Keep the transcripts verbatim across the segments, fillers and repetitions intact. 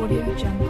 Audio Jungle.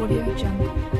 Audio Jungle.